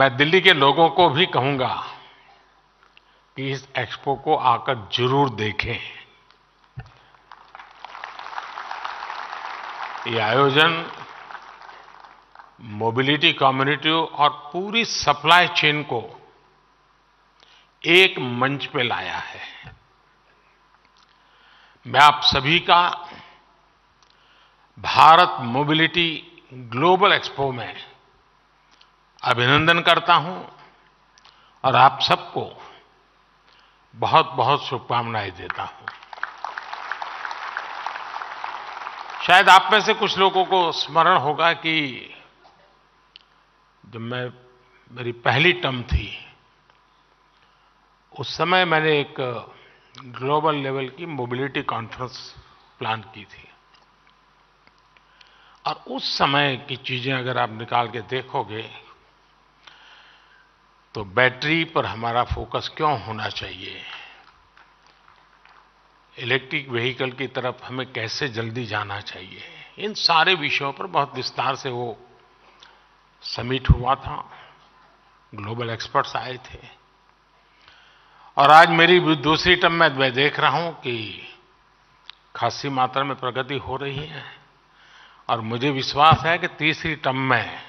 मैं दिल्ली के लोगों को भी कहूंगा कि इस एक्सपो को आकर जरूर देखें। ये आयोजन मोबिलिटी कम्युनिटी और पूरी सप्लाई चेन को एक मंच पे लाया है। मैं आप सभी का भारत मोबिलिटी ग्लोबल एक्सपो में अभिनंदन करता हूं और आप सबको बहुत बहुत शुभकामनाएं देता हूं। शायद आप में से कुछ लोगों को स्मरण होगा कि जब मेरी पहली टर्म थी उस समय मैंने एक ग्लोबल लेवल की मोबिलिटी कॉन्फ्रेंस प्लान की थी और उस समय की चीजें अगर आप निकाल के देखोगे तो बैटरी पर हमारा फोकस क्यों होना चाहिए, इलेक्ट्रिक व्हीकल की तरफ हमें कैसे जल्दी जाना चाहिए, इन सारे विषयों पर बहुत विस्तार से वो समिट हुआ था। ग्लोबल एक्सपर्ट्स आए थे और आज मेरी दूसरी टर्म में मैं देख रहा हूं कि खासी मात्रा में प्रगति हो रही है और मुझे विश्वास है कि तीसरी टर्म में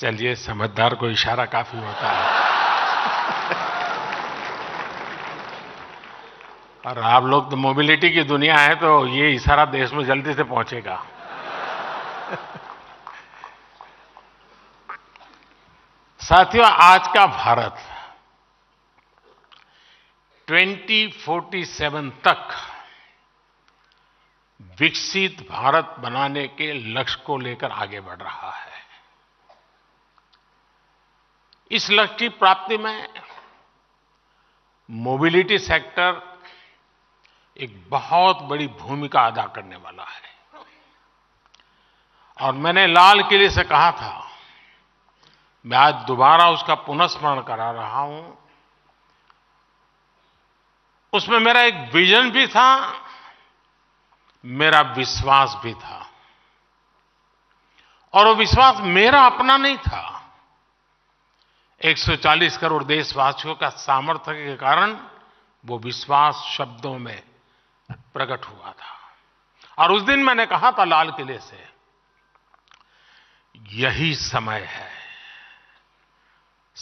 चलिए, समझदार को इशारा काफी होता है। और आप लोग तो मोबिलिटी की दुनिया है तो ये इशारा देश में जल्दी से पहुंचेगा। साथियों, आज का भारत 2047 तक विकसित भारत बनाने के लक्ष्य को लेकर आगे बढ़ रहा है। इस लक्ष्य की प्राप्ति में मोबिलिटी सेक्टर एक बहुत बड़ी भूमिका अदा करने वाला है। और मैंने लाल किले से कहा था, मैं आज दोबारा उसका पुनस्मरण करा रहा हूं, उसमें मेरा एक विजन भी था, मेरा विश्वास भी था। और वो विश्वास मेरा अपना नहीं था, 140 करोड़ देशवासियों का सामर्थ्य के कारण वो विश्वास शब्दों में प्रकट हुआ था। और उस दिन मैंने कहा था लाल किले से, यही समय है,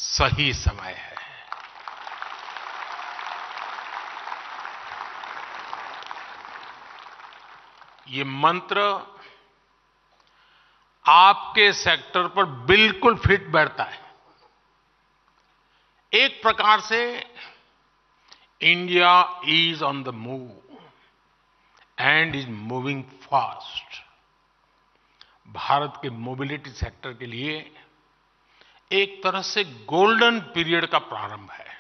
सही समय है। ये मंत्र आपके सेक्टर पर बिल्कुल फिट बैठता है। एक प्रकार से India is on the move and is moving fast. Bharat के मोबिलिटी सेक्टर के लिए एक तरह से गोल्डन पीरियड का प्रारंभ है।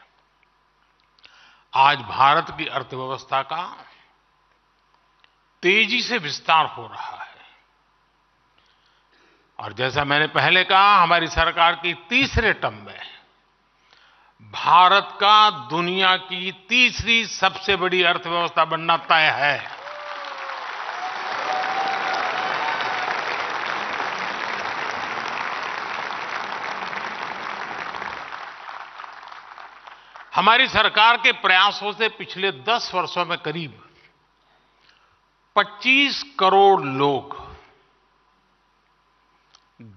आज भारत की अर्थव्यवस्था का तेजी से विस्तार हो रहा है और जैसा मैंने पहले कहा, हमारी सरकार की तीसरे टर्म में भारत का दुनिया की तीसरी सबसे बड़ी अर्थव्यवस्था बनना तय है। हमारी सरकार के प्रयासों से पिछले 10 वर्षों में करीब 25 करोड़ लोग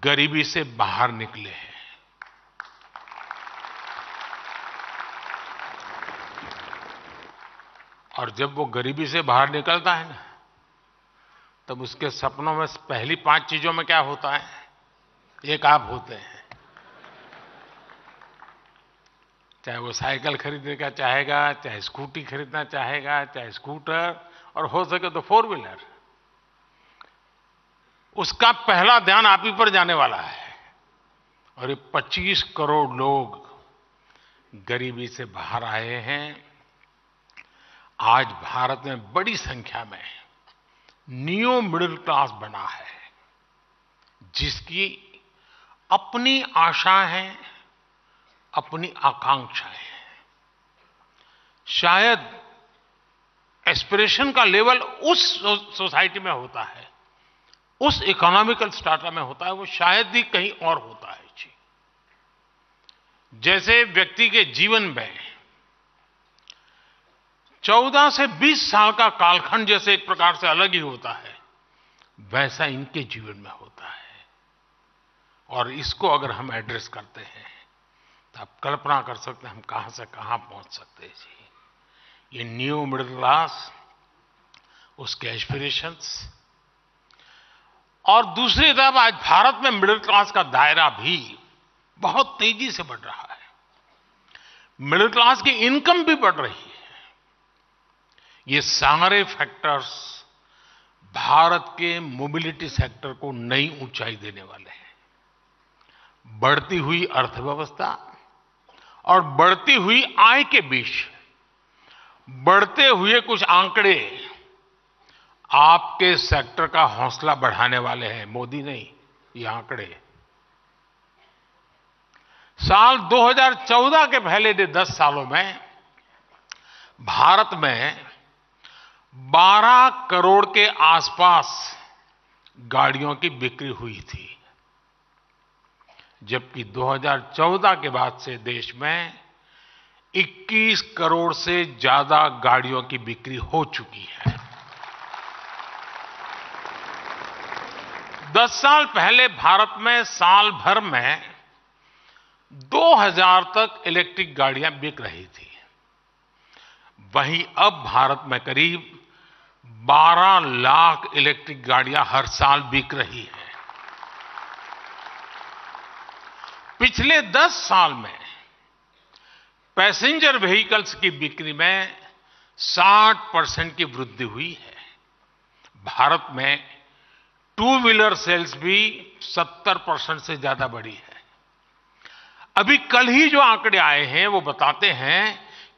गरीबी से बाहर निकले हैं। और जब वो गरीबी से बाहर निकलता है ना, तब उसके सपनों में पहली 5 चीजों में क्या होता है, एक आप होते हैं। चाहे वो साइकिल खरीदने का चाहेगा, चाहे स्कूटी खरीदना चाहेगा, चाहे स्कूटर, और हो सके तो 4 व्हीलर। उसका पहला ध्यान आप ही पर जाने वाला है। और ये 25 करोड़ लोग गरीबी से बाहर आए हैं। आज भारत में बड़ी संख्या में न्यू मिडिल क्लास बना है, जिसकी अपनी आशा है, अपनी आकांक्षा है। शायद एस्पिरेशन का लेवल उस सोसाइटी में होता है, उस इकोनॉमिकल स्ट्रैटा में होता है, वो शायद ही कहीं और होता है। जी, जैसे व्यक्ति के जीवन में 14 से 20 साल का कालखंड जैसे एक प्रकार से अलग ही होता है, वैसा इनके जीवन में होता है। और इसको अगर हम एड्रेस करते हैं तो आप कल्पना कर सकते हैं हम कहां से कहां पहुंच सकते हैं। जी, ये न्यू मिडिल क्लास, उसके एस्पिरेशंस, और दूसरी तरफ आज भारत में मिडिल क्लास का दायरा भी बहुत तेजी से बढ़ रहा है। मिडिल क्लास की इनकम भी बढ़ रही है। ये सारे फैक्टर्स भारत के मोबिलिटी सेक्टर को नई ऊंचाई देने वाले हैं। बढ़ती हुई अर्थव्यवस्था और बढ़ती हुई आय के बीच बढ़ते हुए कुछ आंकड़े आपके सेक्टर का हौसला बढ़ाने वाले हैं, मोदी नहीं, ये आंकड़े। साल 2014 के पहले के 10 सालों में भारत में 12 करोड़ के आसपास गाड़ियों की बिक्री हुई थी, जबकि 2014 के बाद से देश में 21 करोड़ से ज्यादा गाड़ियों की बिक्री हो चुकी है। 10 साल पहले भारत में साल भर में 2000 तक इलेक्ट्रिक गाड़ियां बिक रही थी, वहीं अब भारत में करीब 12 लाख इलेक्ट्रिक गाड़ियां हर साल बिक रही हैं। पिछले 10 साल में पैसेंजर व्हीकल्स की बिक्री में 60% की वृद्धि हुई है। भारत में टू व्हीलर सेल्स भी 70% से ज्यादा बढ़ी है। अभी कल ही जो आंकड़े आए हैं वो बताते हैं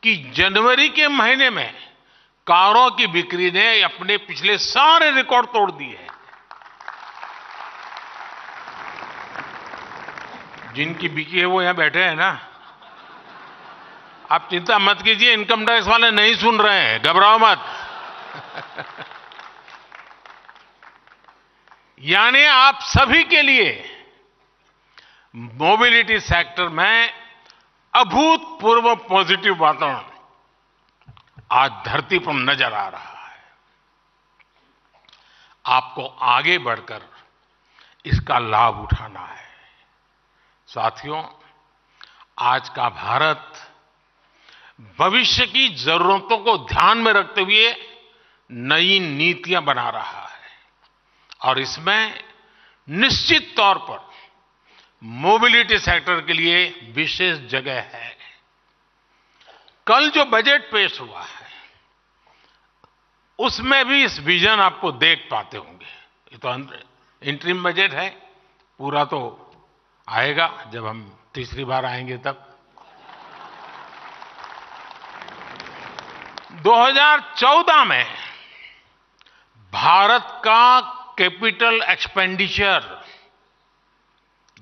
कि जनवरी के महीने में कारों की बिक्री ने अपने पिछले सारे रिकॉर्ड तोड़ दिए हैं। जिनकी बिकी है वो यहां बैठे हैं ना, आप चिंता मत कीजिए, इनकम टैक्स वाले नहीं सुन रहे हैं, घबराओ मत। यानी आप सभी के लिए मोबिलिटी सेक्टर में अभूतपूर्व पॉजिटिव वातावरण आज धरती पर नजर आ रहा है। आपको आगे बढ़कर इसका लाभ उठाना है। साथियों, आज का भारत भविष्य की जरूरतों को ध्यान में रखते हुए नई नीतियां बना रहा है, और इसमें निश्चित तौर पर मोबिलिटी सेक्टर के लिए विशेष जगह है। कल जो बजट पेश हुआ है उसमें भी इस विजन आपको देख पाते होंगे। ये तो इंटरिम बजट है, पूरा तो आएगा जब हम तीसरी बार आएंगे तब। 2014 में भारत का capital expenditure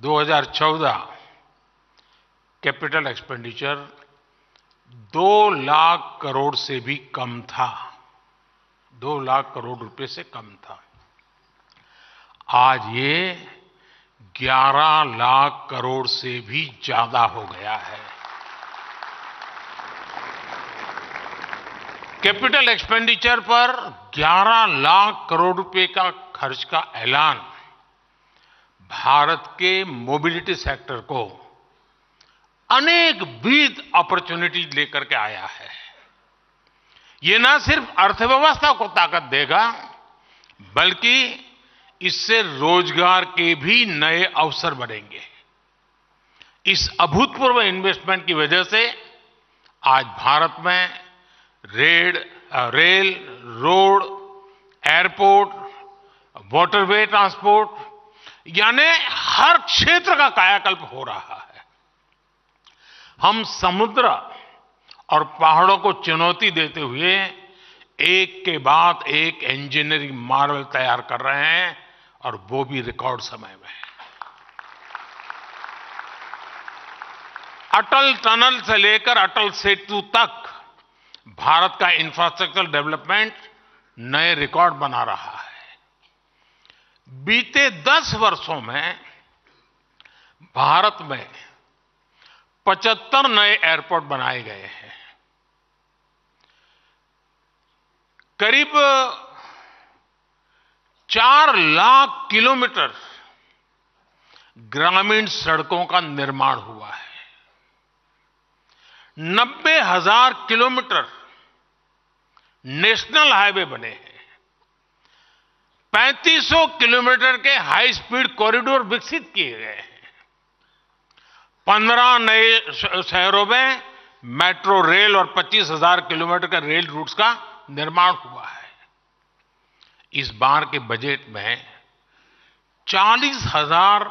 2014 capital expenditure 2 lakh crore से भी कम था, 2 लाख करोड़ रुपए से कम था। आज ये 11 लाख करोड़ से भी ज्यादा हो गया है। कैपिटल एक्सपेंडिचर पर 11 लाख करोड़ रुपए का खर्च का ऐलान भारत के मोबिलिटी सेक्टर को अनेक विविध अपॉर्चुनिटीज लेकर के आया है। ये ना सिर्फ अर्थव्यवस्था को ताकत देगा, बल्कि इससे रोजगार के भी नए अवसर बनेंगे। इस अभूतपूर्व इन्वेस्टमेंट की वजह से आज भारत में rail, road, airport, waterway transport, यानी हर क्षेत्र का कायाकल्प हो रहा है। हम समुद्र और पहाड़ों को चुनौती देते हुए एक के बाद एक इंजीनियरिंग मॉडल तैयार कर रहे हैं और वो भी रिकॉर्ड समय में। अटल टनल से लेकर अटल सेतु तक भारत का इंफ्रास्ट्रक्चर डेवलपमेंट नए रिकॉर्ड बना रहा है। बीते 10 वर्षों में भारत में 75 नए एयरपोर्ट बनाए गए हैं। करीब 4 लाख किलोमीटर ग्रामीण सड़कों का निर्माण हुआ है। 90,000 किलोमीटर नेशनल हाईवे बने हैं। 3,500 किलोमीटर के हाई स्पीड कॉरिडोर विकसित किए गए हैं। 15 नए शहरों में मेट्रो रेल और 25,000 किलोमीटर के रेल रूट्स का निर्माण हुआ है। इस बार के बजट में 40,000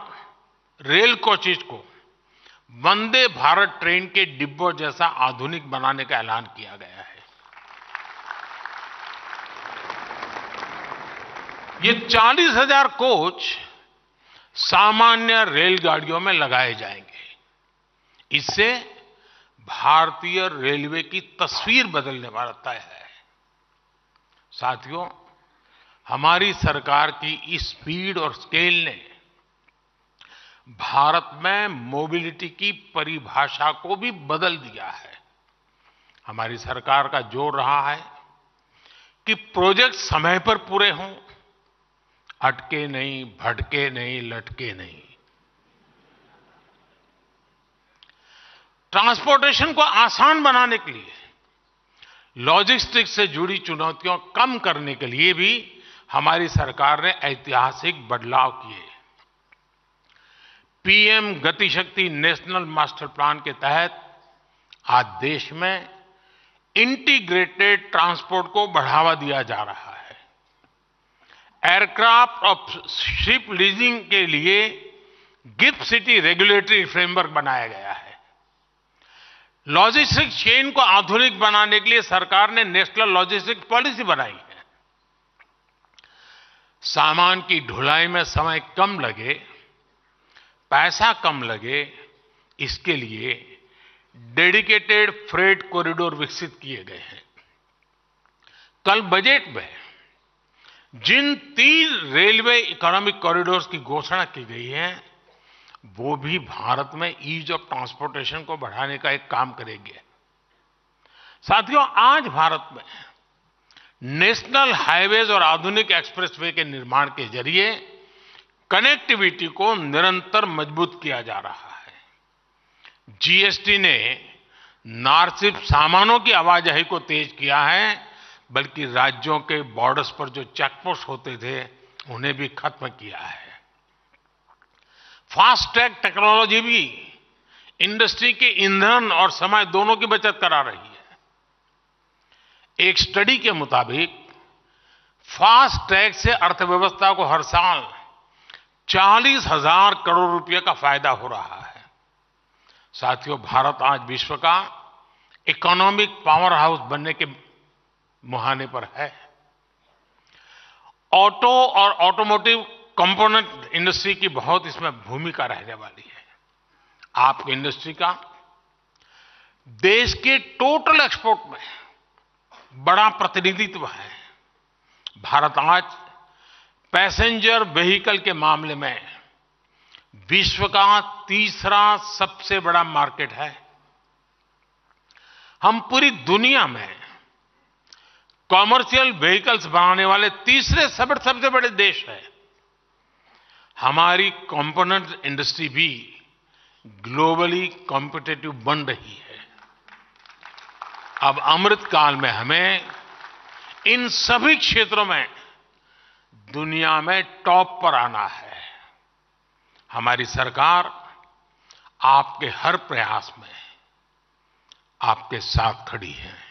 रेल कोचेज को वंदे भारत ट्रेन के डिब्बों जैसा आधुनिक बनाने का ऐलान किया गया है। ये 40,000 कोच सामान्य रेलगाड़ियों में लगाए जाएंगे। इससे भारतीय रेलवे की तस्वीर बदलने वाला तय है। साथियों, हमारी सरकार की इस स्पीड और स्केल ने भारत में मोबिलिटी की परिभाषा को भी बदल दिया है। हमारी सरकार का जोर रहा है कि प्रोजेक्ट समय पर पूरे हों, अटके नहीं, भटके नहीं, लटके नहीं। ट्रांसपोर्टेशन को आसान बनाने के लिए, लॉजिस्टिक्स से जुड़ी चुनौतियां कम करने के लिए भी हमारी सरकार ने ऐतिहासिक बदलाव किए। पीएम गति शक्ति नेशनल मास्टर प्लान के तहत आज देश में इंटीग्रेटेड ट्रांसपोर्ट को बढ़ावा दिया जा रहा है। एयरक्राफ्ट और शिप लीजिंग के लिए गिफ्ट सिटी रेगुलेटरी फ्रेमवर्क बनाया गया है। लॉजिस्टिक चेन को आधुनिक बनाने के लिए सरकार ने नेशनल लॉजिस्टिक पॉलिसी बनाई है। सामान की ढुलाई में समय कम लगे, पैसा कम लगे, इसके लिए डेडिकेटेड फ्रेट कॉरिडोर विकसित किए गए हैं। कल बजट में जिन 3 रेलवे इकोनॉमिक कॉरिडोर्स की घोषणा की गई है, वो भी भारत में ईज ऑफ ट्रांसपोर्टेशन को बढ़ाने का एक काम करेंगे। साथियों, आज भारत में नेशनल हाईवेज और आधुनिक एक्सप्रेसवे के निर्माण के जरिए कनेक्टिविटी को निरंतर मजबूत किया जा रहा है। जीएसटी ने न सिर्फ सामानों की आवाजाही को तेज किया है, बल्कि राज्यों के बॉर्डर्स पर जो चेकपोस्ट होते थे उन्हें भी खत्म किया है। फास्ट ट्रैक टेक्नोलॉजी भी इंडस्ट्री के ईंधन और समय दोनों की बचत करा रही है। एक स्टडी के मुताबिक फास्ट ट्रैक से अर्थव्यवस्था को हर साल 40,000 करोड़ रुपए का फायदा हो रहा है। साथियों, भारत आज विश्व का इकोनॉमिक पावर हाउस बनने के मुहाने पर है। ऑटो और ऑटोमोटिव कंपोनेंट इंडस्ट्री की बहुत इसमें भूमिका रहने वाली है। आपकी इंडस्ट्री का देश के टोटल एक्सपोर्ट में बड़ा प्रतिनिधित्व है। भारत आज पैसेंजर व्हीकल के मामले में विश्व का 3रा सबसे बड़ा मार्केट है। हम पूरी दुनिया में कॉमर्शियल व्हीकल्स बनाने वाले 3रे सबसे बड़े देश हैं। हमारी कंपोनेंट इंडस्ट्री भी ग्लोबली कॉम्पिटिटिव बन रही है। अब अमृत काल में हमें इन सभी क्षेत्रों में दुनिया में टॉप पर आना है। हमारी सरकार आपके हर प्रयास में आपके साथ खड़ी है।